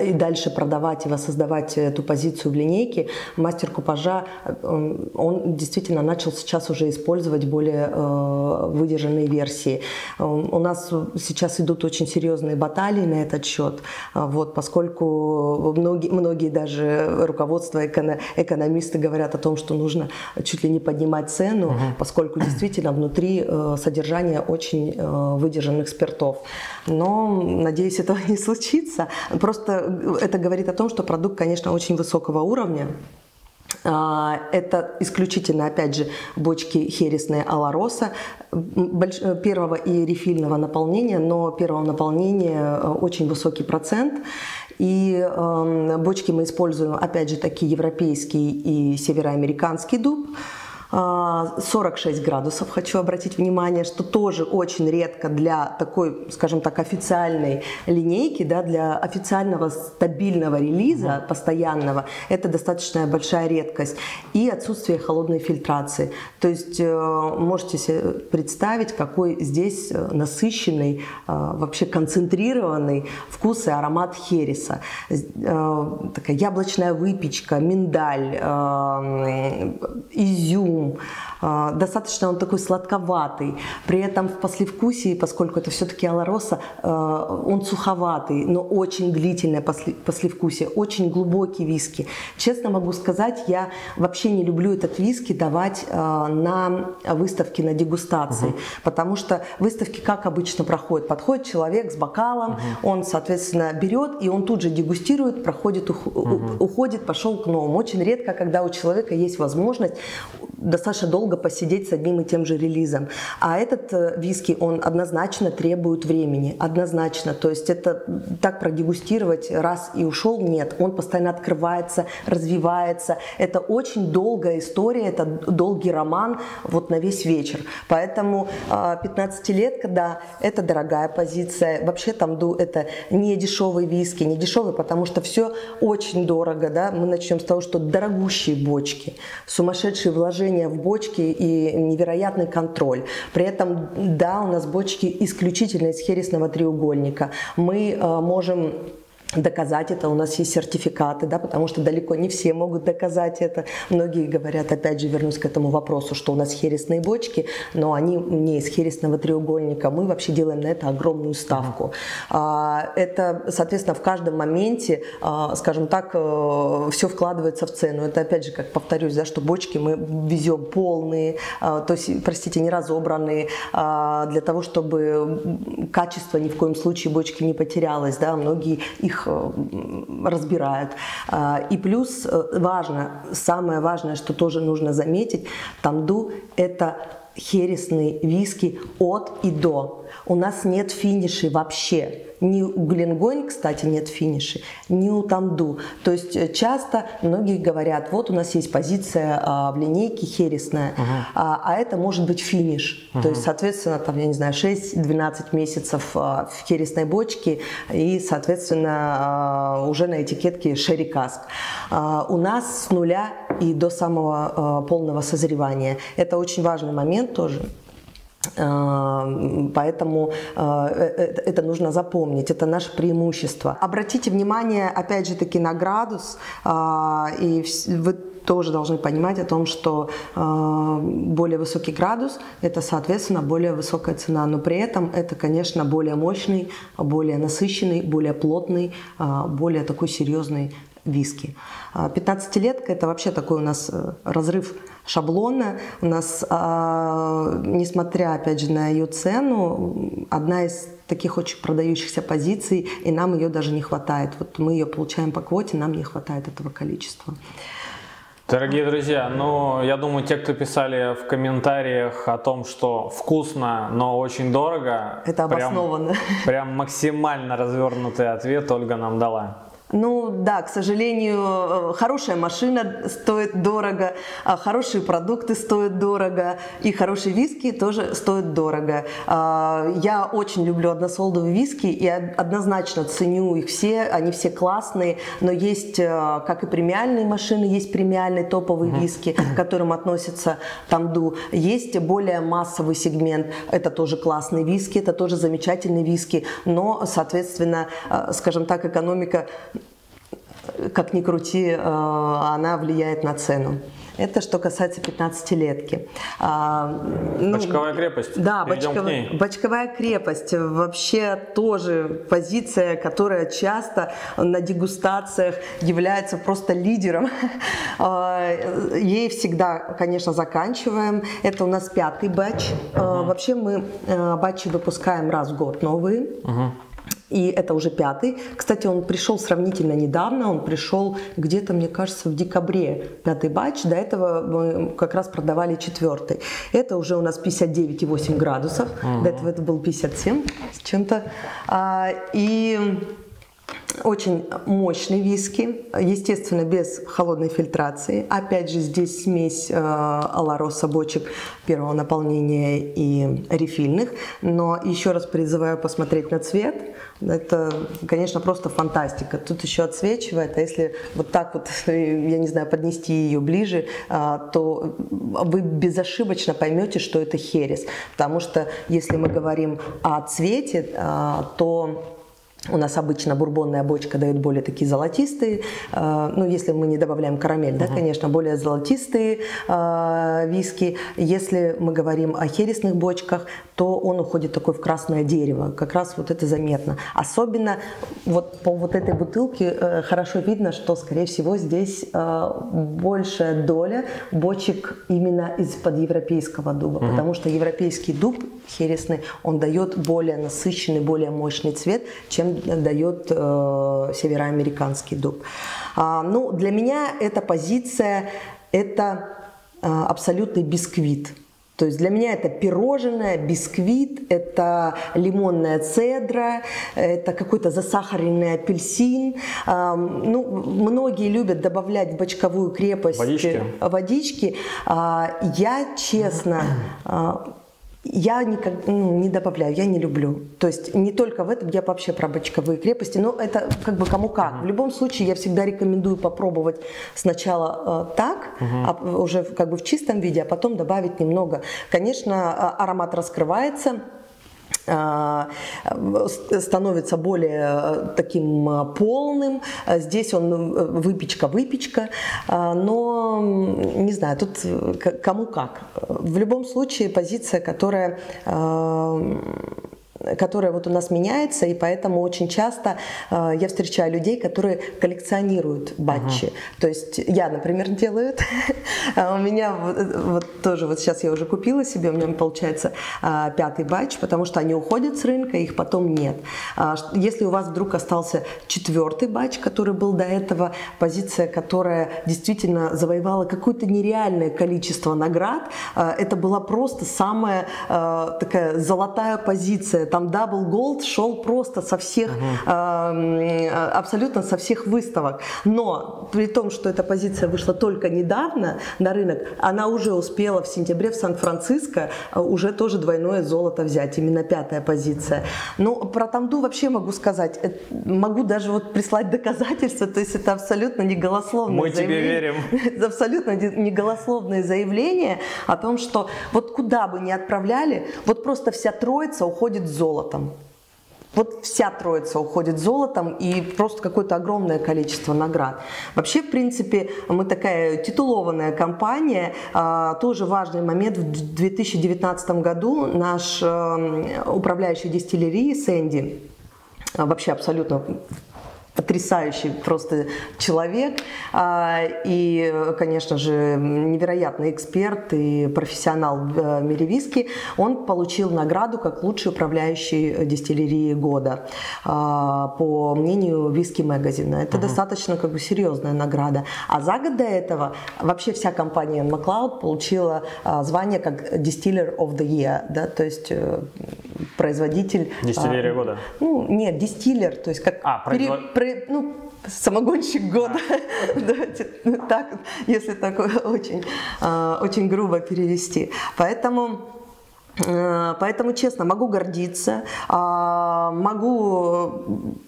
и дальше продавать и воссоздавать эту позицию в линейке, мастер купажа, он действительно начал сейчас уже использовать более выдержанные версии. У нас сейчас идут очень серьезные баталии на этот счет, вот, поскольку многие, многие даже руководства, экономисты говорят о том, что нужно чуть ли не поднимать цену, угу. поскольку действительно внутри содержание очень выдержанных спиртов. Но, надеюсь, этого не случится. Просто это говорит о том, что продукт, конечно, очень высокого уровня. Это исключительно, опять же, бочки хересные Олоросо первого и рефильного наполнения, но первого наполнения очень высокий процент. И бочки мы используем, опять же, такие европейский и североамериканский дуб. сорок шесть градусов, хочу обратить внимание, что тоже очень редко для такой, скажем так, официальной линейки, да, для официального стабильного релиза, постоянного, это достаточно большая редкость. И отсутствие холодной фильтрации. То есть можете себе представить, какой здесь насыщенный, вообще концентрированный вкус и аромат хереса. Такая яблочная выпечка, миндаль, изюм. Достаточно он такой сладковатый, при этом в послевкусии, поскольку это все-таки Олоросо, он суховатый, но очень длительное послевкусие, очень глубокий виски. Честно могу сказать, я вообще не люблю этот виски давать на выставке, на дегустации, угу. потому что выставки как обычно проходят? Подходит человек с бокалом, угу. он, соответственно, берет и он тут же дегустирует, проходит, угу. уходит, пошел к новому. Очень редко, когда у человека есть возможность достаточно долго посидеть с одним и тем же релизом. А этот виски, он однозначно требует времени. Однозначно. То есть это так продегустировать раз и ушел, нет. Он постоянно открывается, развивается. Это очень долгая история, это долгий роман вот на весь вечер. Поэтому пятнадцатилетка, да, это дорогая позиция. Вообще Тамду это не дешевый виски, не дешевый, потому что все очень дорого. Да? Мы начнем с того, что дорогущие бочки, сумасшедшие вложения в бочки и невероятный контроль. При этом, да, у нас бочки исключительно из хересного треугольника. Мы э, можем доказать это, у нас есть сертификаты, да, потому что далеко не все могут доказать это. Многие говорят, опять же, вернусь к этому вопросу, что у нас хересные бочки, но они не из хересного треугольника. Мы вообще делаем на это огромную ставку. Это, соответственно, в каждом моменте, скажем так, все вкладывается в цену. Это, опять же, как повторюсь, да, что бочки мы везем полные, то есть, простите, не разобранные, для того, чтобы качество ни в коем случае бочки не потерялось. Да, многие их разбирают. И плюс важно, самое важное, что тоже нужно заметить, Тамду – это хересные виски от и до. У нас нет финишей вообще. Ни у Гленгойн, кстати, нет финишей, ни у Тамду. То есть часто многие говорят, вот у нас есть позиция а, в линейке хересная, угу. а, а это может быть финиш. Угу. То есть, соответственно, там, я не знаю, шесть-двенадцать месяцев а, в хересной бочке и, соответственно, а, уже на этикетке Sherry Cask. А, у нас с нуля и до самого а, полного созревания. Это очень важный момент тоже. Поэтому это нужно запомнить, это наше преимущество. Обратите внимание, опять же таки, на градус, и вы тоже должны понимать о том, что более высокий градус – это, соответственно, более высокая цена, но при этом это, конечно, более мощный, более насыщенный, более плотный, более такой серьезный виски. пятнадцатилетка – это вообще такой у нас разрыв шаблона. У нас, несмотря, опять же, на ее цену, одна из таких очень продающихся позиций, и нам ее даже не хватает. Вот мы ее получаем по квоте, нам не хватает этого количества. Дорогие друзья, ну, я думаю, те, кто писали в комментариях о том, что вкусно, но очень дорого, это обоснованно. Прям, прям максимально развернутый ответ Ольга нам дала. Ну да, к сожалению, хорошая машина стоит дорого, хорошие продукты стоят дорого, и хорошие виски тоже стоят дорого. Я очень люблю односолдовые виски и однозначно ценю их все, они все классные, но есть, как и премиальные машины, есть премиальные топовые виски, к которым относится Тамду, есть более массовый сегмент, это тоже классные виски, это тоже замечательные виски, но, соответственно, скажем так, экономика, как ни крути, она влияет на цену. Это что касается пятнадцатилетки. Ну, бочковая крепость. Да, бочковая, бочковая крепость. Вообще тоже позиция, которая часто на дегустациях является просто лидером. Ей всегда, конечно, заканчиваем. Это у нас пятый бач. Угу. Вообще мы бачи выпускаем раз в год новые. Угу. И это уже пятый. Кстати, он пришел сравнительно недавно. Он пришел где-то, мне кажется, в декабре. Пятый батч. До этого мы как раз продавали четвертый. Это уже у нас пятьдесят девять и восемь градусов. Угу. До этого это был пятьдесят семь с чем-то. А, и... Очень мощный виски, естественно, без холодной фильтрации. Опять же, здесь смесь э, Олоросо бочек первого наполнения и рефильных. Но еще раз призываю посмотреть на цвет. Это, конечно, просто фантастика. Тут еще отсвечивает, а если вот так вот, я не знаю, поднести ее ближе, э, то вы безошибочно поймете, что это херес. Потому что, если мы говорим о цвете, э, то... У нас обычно бурбонная бочка дает более такие золотистые, э, ну, если мы не добавляем карамель, да, угу. Конечно, более золотистые э, виски. Если мы говорим о хересных бочках, то он уходит такой в красное дерево. Как раз вот это заметно. Особенно вот по вот этой бутылке э, хорошо видно, что, скорее всего, здесь э, большая доля бочек именно из-под европейского дуба. Угу. Потому что европейский дуб хересный, он дает более насыщенный, более мощный цвет, чем дает э, североамериканский дуб. А, ну, для меня эта позиция – это э, абсолютный бисквит. То есть для меня это пирожное, бисквит, это лимонная цедра, это какой-то засахаренный апельсин. Эм, ну, многие любят добавлять в бочковую крепость водички. водички. А, я, честно… Я никак, ну, не добавляю, я не люблю. То есть не только в этом, я вообще про бочковые крепости, но это как бы кому как. В любом случае я всегда рекомендую попробовать сначала э, так, uh-huh. а, уже как бы в чистом виде, а потом добавить немного. Конечно, аромат раскрывается, становится более таким полным. Здесь он выпечка-выпечка, но не знаю, тут кому как. В любом случае позиция, которая... которая вот у нас меняется, и поэтому очень часто э, я встречаю людей, которые коллекционируют батчи. Uh-huh. То есть я, например, делаю это. У меня вот, вот тоже, вот сейчас я уже купила себе, у меня получается э, пятый батч, потому что они уходят с рынка, их потом нет. А, если у вас вдруг остался четвертый батч, который был до этого, позиция, которая действительно завоевала какое-то нереальное количество наград, э, это была просто самая э, такая золотая позиция. Там Double Gold шел просто со всех, uh-huh. э, абсолютно со всех выставок. Но при том, что эта позиция вышла только недавно на рынок, она уже успела в сентябре в Сан-Франциско уже тоже двойное золото взять, именно пятая позиция. Но про Тамду вообще могу сказать, могу даже вот прислать доказательства, то есть это абсолютно неголословное Мы заявление. Мы тебе верим. Абсолютно неголословное заявление о том, что вот куда бы ни отправляли, вот просто вся троица уходит с золотом. Вот вся троица уходит золотом и просто какое-то огромное количество наград. Вообще, в принципе, мы такая титулованная компания. Тоже важный момент. В две тысячи девятнадцатом году наш управляющий дистиллерией Сэнди, вообще абсолютно потрясающий просто человек и, конечно же, невероятный эксперт и профессионал в мире виски, он получил награду как лучший управляющий дистиллерии года по мнению Виски Магазина. Это угу. достаточно как бы серьезная награда. А за год до этого вообще вся компания Ян Маклауд получила звание как Distiller of the Year, да, то есть производитель... Дистиллерия а, года? Ну, нет, дистиллер, то есть как... А, производитель. При, ну, самогонщик года. Давайте так, если так очень, очень грубо перевести. Поэтому... Поэтому, честно, могу гордиться, могу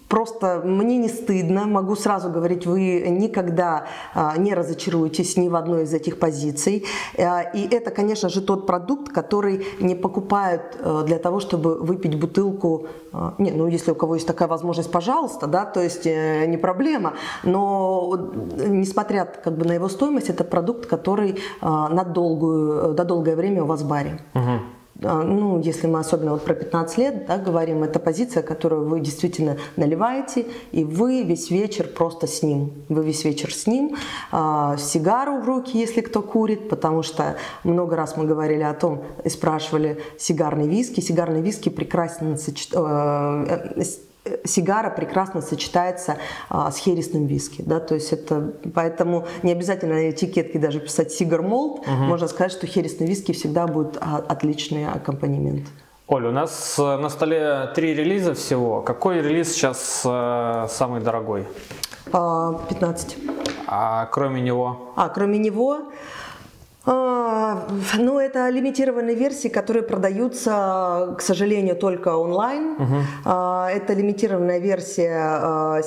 просто, мне не стыдно, могу сразу говорить, вы никогда не разочаруетесь ни в одной из этих позиций. И это, конечно же, тот продукт, который не покупают для того, чтобы выпить бутылку. Не, ну, если у кого есть такая возможность, пожалуйста, да, то есть не проблема. Но, несмотря как бы на его стоимость, это продукт, который на долгую, на долгое время у вас в баре. Угу. Ну, если мы особенно вот про пятнадцать лет, да, говорим, это позиция, которую вы действительно наливаете, и вы весь вечер просто с ним. Вы весь вечер с ним, э, сигару в руки, если кто курит, потому что много раз мы говорили о том и спрашивали сигарный виски. Сигарный виски прекрасно сочет... Э, сигара прекрасно сочетается а, с хересным виски, да, то есть это, поэтому не обязательно на этикетке даже писать сигар молт, угу. Можно сказать, что хересный виски всегда будет отличный аккомпанемент. Оль, у нас на столе три релиза всего, какой релиз сейчас э, самый дорогой? пятнадцать. А кроме него? А кроме него? Ну, это лимитированные версии, которые продаются, к сожалению, только онлайн. Uh-huh. Это лимитированная версия,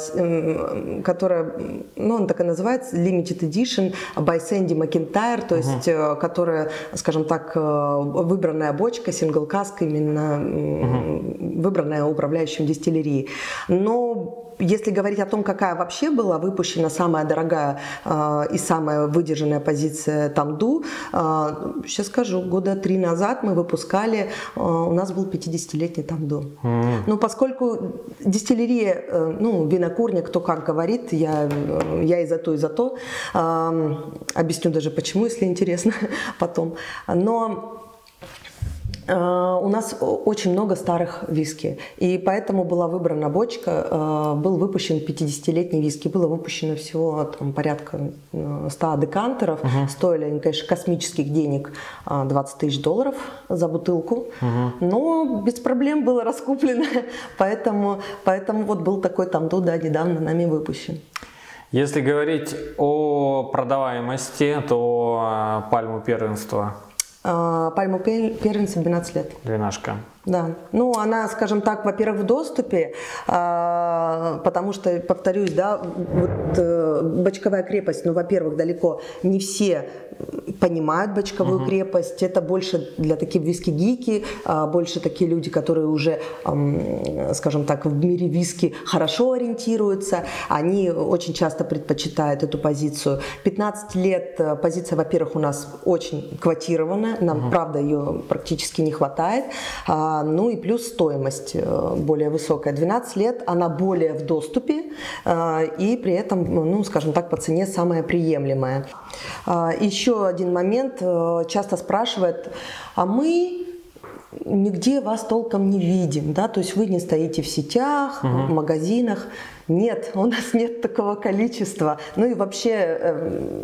которая, ну, он так и называется, Limited Edition by Сэнди Макинтайр, то есть, uh-huh. которая, скажем так, выбранная бочка, сингл-каск, именно uh-huh. выбранная управляющим дистиллерией. Но если говорить о том, какая вообще была выпущена самая дорогая э, и самая выдержанная позиция Тамду, э, сейчас скажу, года три назад мы выпускали, э, у нас был пятидесятилетний Тамду. Mm. Но поскольку дистиллерия, э, ну, винокурня, кто как говорит, я, я и за то, и за то, э, объясню даже почему, если интересно, потом. Но... Uh, у нас очень много старых виски, и поэтому была выбрана бочка, uh, был выпущен пятидесятилетний виски, было выпущено всего там, порядка ста декантеров, uh-huh. стоили они, конечно, космических денег, двадцать тысяч долларов за бутылку, uh-huh. но без проблем было раскуплено, поэтому, поэтому вот был такой Тамду, да, недавно нами выпущен. Если говорить о продаваемости, то пальму первенства... Пальму первенца двенадцать лет. Двенашка. Да. Ну, она, скажем так, во-первых, в доступе, потому что, повторюсь, да, вот бочковая крепость, ну, во-первых, далеко не все понимают бочковую [S2] Uh-huh. [S1] Крепость, это больше для таких виски-гики, больше такие люди, которые уже, скажем так, в мире виски хорошо ориентируются, они очень часто предпочитают эту позицию. пятнадцать лет позиция, во-первых, у нас очень квотирована, нам, [S2] Uh-huh. [S1] Правда, ее практически не хватает. Ну и плюс стоимость более высокая. двенадцать лет, она более в доступе и при этом, ну, скажем так, по цене самая приемлемая. Еще один момент. Часто спрашивают, а мы нигде вас толком не видим, да? То есть вы не стоите в сетях, угу. в магазинах. Нет, у нас нет такого количества. Ну и вообще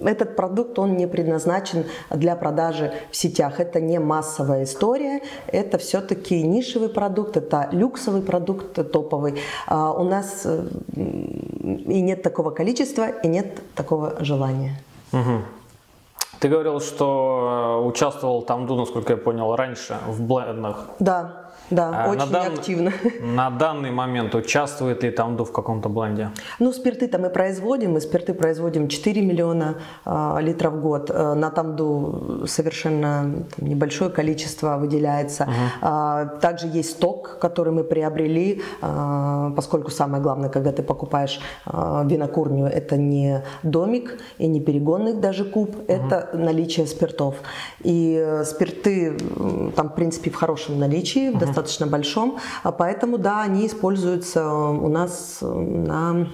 этот продукт, он не предназначен для продажи в сетях. Это не массовая история, это все-таки нишевый продукт, это люксовый продукт, топовый. А у нас и нет такого количества, и нет такого желания. Угу. Ты говорил, что участвовал Тамду, насколько я понял, раньше в блендах. Да. Да, а очень на дан... активно. На данный момент участвует ли Тамду в каком-то бленде? Ну, спирты там мы производим, мы спирты производим четыре миллиона э, литров в год. Э, на Тамду совершенно там, небольшое количество выделяется. Угу. Э, также есть сток, который мы приобрели, э, поскольку самое главное, когда ты покупаешь э, винокурню, это не домик и не перегонный даже куб, угу. это наличие спиртов. И э, спирты э, там, в принципе, в хорошем наличии, угу. достаточно большом, поэтому, да, они используются у нас на,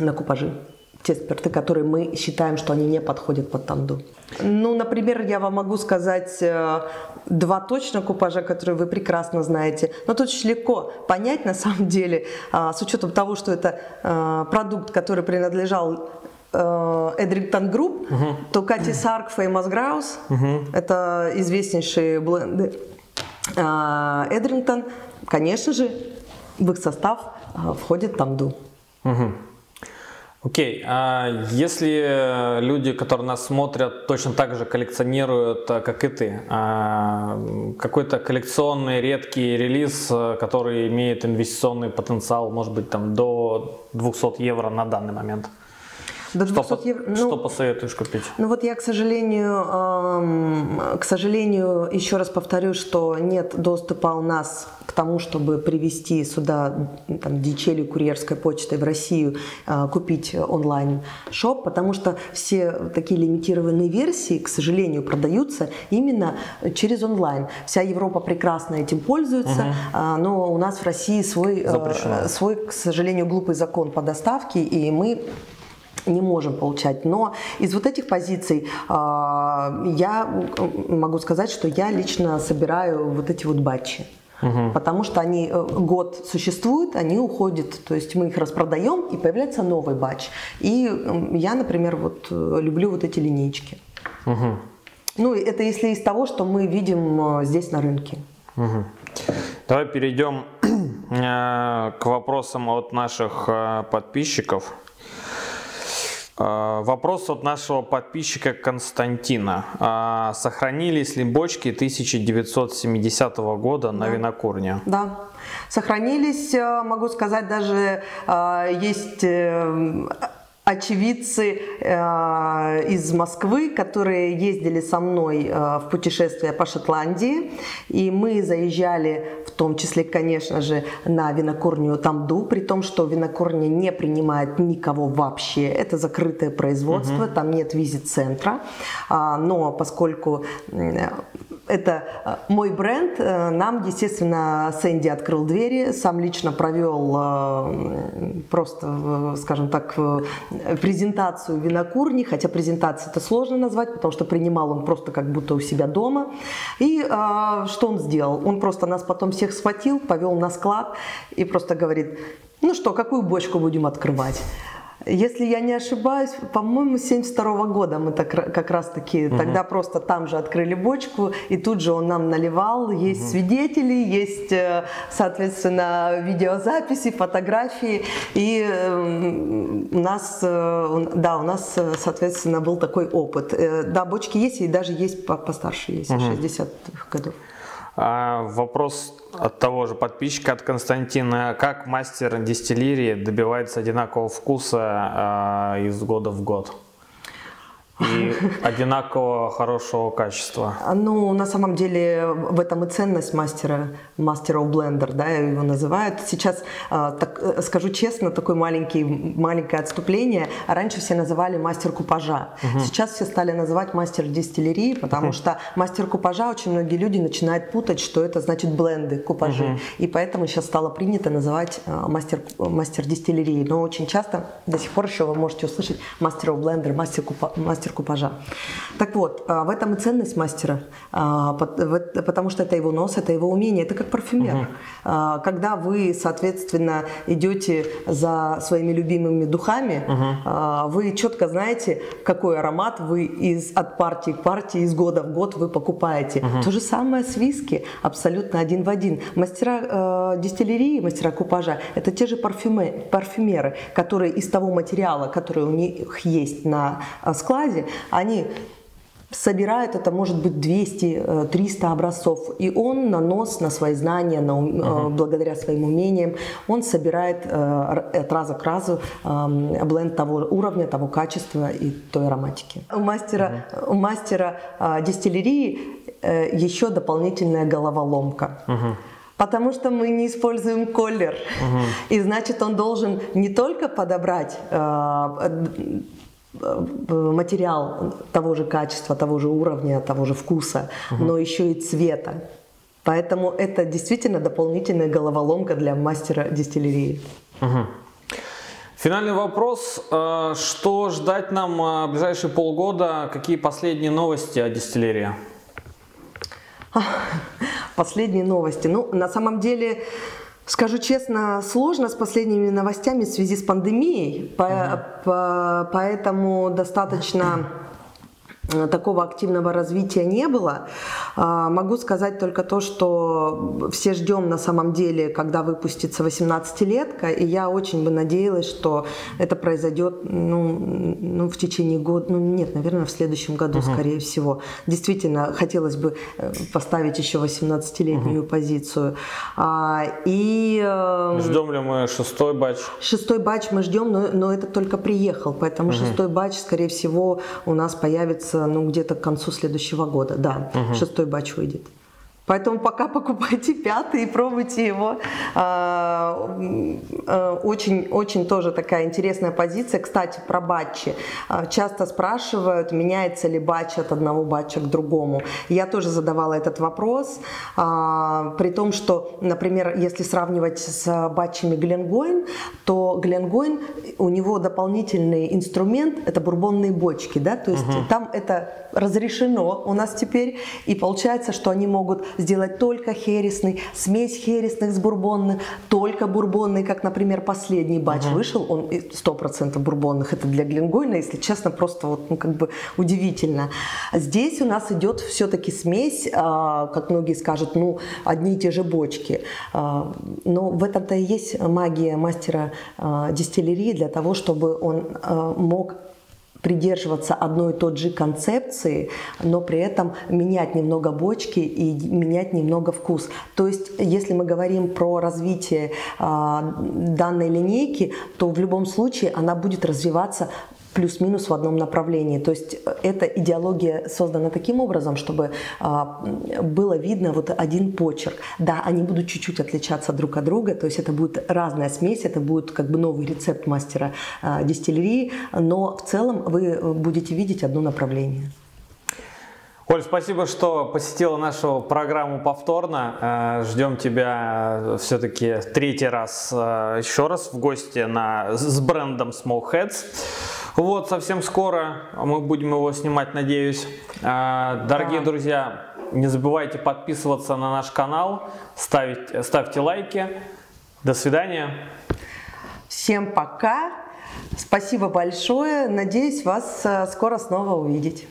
на купажи. Те спирты, которые мы считаем, что они не подходят под Тамду. Ну, например, я вам могу сказать два точно купажа, которые вы прекрасно знаете. Но тут очень легко понять, на самом деле, с учетом того, что это продукт, который принадлежал Эдрингтон Групп, угу. то Кати Сарк, Феймос Граус, угу. это известнейшие бленды. Эдрингтон, конечно же, в их состав входит Тамду. Угу. Окей, okay. А если люди, которые нас смотрят, точно так же коллекционируют, как и ты, какой-то коллекционный редкий релиз, который имеет инвестиционный потенциал, может быть, там до двухсот евро на данный момент? До двухсот евро, ну, что посоветуешь купить? Ну вот я, к сожалению, эм, к сожалению, еще раз повторю, что нет доступа у нас к тому, чтобы привезти сюда там ди эйч эль, курьерской почтой в Россию, э, купить онлайн-шоп, потому что все такие лимитированные версии, к сожалению, продаются именно через онлайн. Вся Европа прекрасно этим пользуется, угу. э, но у нас в России свой, э, свой, к сожалению, глупый закон по доставке, и мы не можем получать. Но из вот этих позиций э, я могу сказать, что я лично собираю вот эти вот батчи. Угу. Потому что они год существуют, они уходят, то есть мы их распродаем, и появляется новый батч. И я, например, вот люблю вот эти линейки. Угу. Ну, это если из того, что мы видим здесь на рынке. Угу. Давай перейдем э, к вопросам от наших э, подписчиков. Вопрос от нашего подписчика Константина. Сохранились ли бочки тысяча девятьсот семидесятого года на да. винокурне? Да, сохранились. Могу сказать, даже есть очевидцы из Москвы, которые ездили со мной в путешествие по Шотландии. И мы заезжали, в том числе, конечно же, на винокурню Тамду, при том, что винокурня не принимает никого вообще. Это закрытое производство, угу. там нет визит-центра. Но поскольку это мой бренд, нам, естественно, Сэнди открыл двери, сам лично провел просто, скажем так, презентацию винокурни, хотя презентацию это сложно назвать, потому что принимал он просто как будто у себя дома. И э, что он сделал? Он просто нас потом всех схватил, повел на склад и просто говорит: ну что, какую бочку будем открывать? Если я не ошибаюсь, по-моему, семьдесят второго года мы так, как раз-таки угу. тогда просто там же открыли бочку, и тут же он нам наливал. Есть угу. свидетели, есть, соответственно, видеозаписи, фотографии. И у нас, да, у нас, соответственно, был такой опыт. Да, бочки есть, и даже есть постарше, есть, угу. шестидесятых годов. А, вопрос от того же подписчика, от Константина. Как мастер дистиллерии добивается одинакового вкуса а, из года в год? И одинаково хорошего качества. Ну, на самом деле, в этом и ценность мастера, мастера блендер, да, его называют. Сейчас, так, скажу честно, такое маленький, маленькое отступление. Раньше все называли мастер купажа. Угу. Сейчас все стали называть мастер дистиллерии, потому угу. что мастер купажа очень многие люди начинают путать, что это значит бленды, купажи. Угу. И поэтому сейчас стало принято называть мастер, мастер дистиллерии. Но очень часто до сих пор еще вы можете услышать мастер блендер, мастер купажа. купажа. Так вот, в этом и ценность мастера, потому что это его нос, это его умение, это как парфюмер. Угу. Когда вы, соответственно, идете за своими любимыми духами, угу. вы четко знаете, какой аромат вы из, от партии к партии, из года в год вы покупаете. Угу. То же самое с виски, абсолютно один в один. Мастера э, дистиллерии, мастера купажа, это те же парфюме, парфюмеры, которые из того материала, который у них есть на складе, они собирают это, может быть, двести-триста образцов, и он на нос, на свои знания, на ум, uh-huh. благодаря своим умениям, он собирает э, от раза к разу э, бленд того уровня, того качества и той ароматики. У мастера, uh-huh. у мастера э, дистиллерии э, еще дополнительная головоломка. Uh-huh. Потому что мы не используем колер, uh-huh. и значит, он должен не только подобрать э, материал того же качества, того же уровня, того же вкуса, угу. но еще и цвета. Поэтому это действительно дополнительная головоломка для мастера дистиллерии. Угу. Финальный вопрос. Что ждать нам в ближайшие полгода? Какие последние новости о дистиллерии? Последние новости. Ну, на самом деле... Скажу честно, сложно с последними новостями в связи с пандемией, по, ага. по, поэтому достаточно такого активного развития не было. Могу сказать только то, что все ждем на самом деле, когда выпустится восемнадцатилетка, и я очень бы надеялась, что это произойдет ну, ну, в течение года, ну нет, наверное, в следующем году, угу. скорее всего. Действительно, хотелось бы поставить еще восемнадцатилетнюю угу. позицию. И... Ждем ли мы шестой батч? Шестой батч мы ждем, но, но это только приехал, поэтому угу. шестой батч, скорее всего, у нас появится ну где-то к концу следующего года, да, угу. шестой батч выйдет. Поэтому пока покупайте пятый и пробуйте его. Очень, очень тоже такая интересная позиция. Кстати, про батчи. Часто спрашивают, меняется ли батч от одного батча к другому. Я тоже задавала этот вопрос. При том, что, например, если сравнивать с батчами Гленгойн, то Гленгойн, у него дополнительный инструмент, это бурбонные бочки, да, то есть угу. там это разрешено у нас теперь, и получается, что они могут сделать только хересный, смесь хересных с бурбонных, только бурбонный, как, например, последний батч угу. вышел, он сто процентов бурбонных, это для Гленгойна, если честно, просто вот, ну, как бы удивительно. Здесь у нас идет все-таки смесь, э, как многие скажут, ну, одни и те же бочки, э, но в этом-то и есть магия мастера э, дистиллерии, для того, чтобы он э, мог придерживаться одной и той же концепции, но при этом менять немного бочки и менять немного вкус. То есть, если мы говорим про развитие э, данной линейки, то в любом случае она будет развиваться плюс-минус в одном направлении. То есть эта идеология создана таким образом, чтобы э, было видно вот один почерк. Да, они будут чуть-чуть отличаться друг от друга, то есть это будет разная смесь, это будет как бы новый рецепт мастера э, дистиллерии, но в целом вы будете видеть одно направление. Оль, спасибо, что посетила нашу программу повторно. Ждем тебя все-таки третий раз еще раз в гости на, с брендом Смоукхед. Вот, совсем скоро мы будем его снимать, надеюсь. Дорогие да. друзья, не забывайте подписываться на наш канал, ставить, ставьте лайки. До свидания. Всем пока. Спасибо большое. Надеюсь вас скоро снова увидеть.